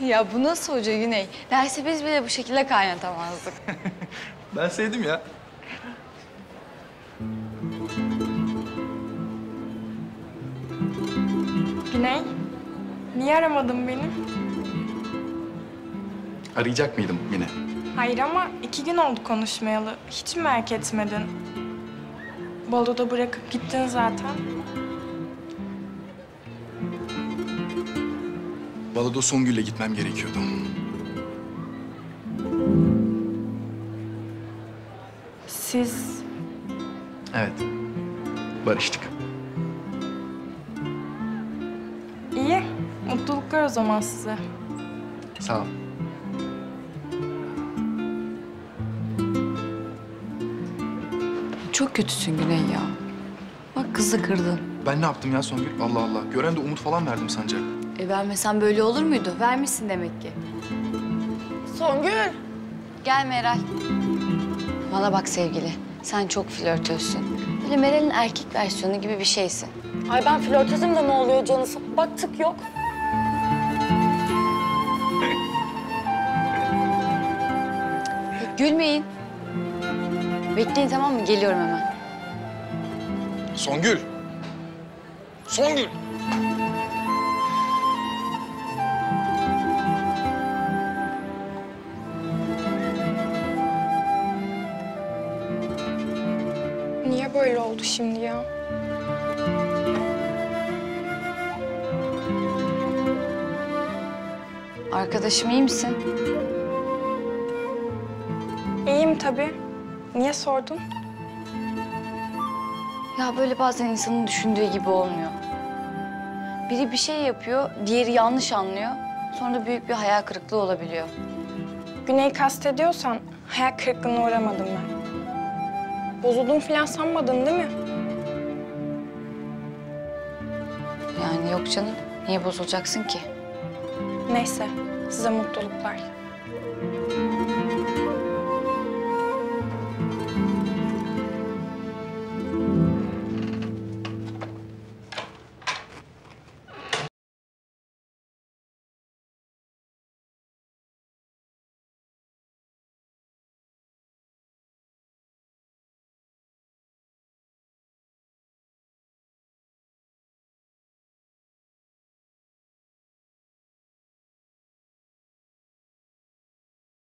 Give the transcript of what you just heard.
Ya bu nasıl hoca Güney? Derse biz bile bu şekilde kaynatamazdık. Ben sevdim ya. Güney, niye aramadın beni? Arayacak mıydım yine? Hayır ama 2 gün oldu konuşmayalı. Hiç mi merak etmedin? Bolu'da bırakıp gittin zaten. Bolu'da Songül'le gitmem gerekiyordu. Siz... Evet, barıştık. İyi, mutluluklar o zaman size. Sağ ol. Çok kötüsün Güney ya. Bak kızı kırdın. Ben ne yaptım ya Songül? Allah Allah. Gören de umut falan verdim sence. Vermesen böyle olur muydu? Vermişsin demek ki. Songül! Gel Meral. Bana bak sevgili. Sen çok flörtözsün. Böyle Meral'in erkek versiyonu gibi bir şeysin. Ay ben flörtözüm de ne oluyor canısı? Bak tık yok. Gülmeyin. Bekleyin tamam mı? Geliyorum hemen. Songül! Songül! Niye böyle oldu şimdi ya? Arkadaşım iyi misin? İyiyim tabii. Niye sordun? Ya böyle bazen insanın düşündüğü gibi olmuyor. Biri bir şey yapıyor, diğeri yanlış anlıyor. Sonra da büyük bir hayal kırıklığı olabiliyor. Güney'i kastediyorsan hayal kırıklığına uğramadım ben. Bozuldun falan sanmadın değil mi? Yani yok canım. Niye bozulacaksın ki? Neyse, size mutluluklar.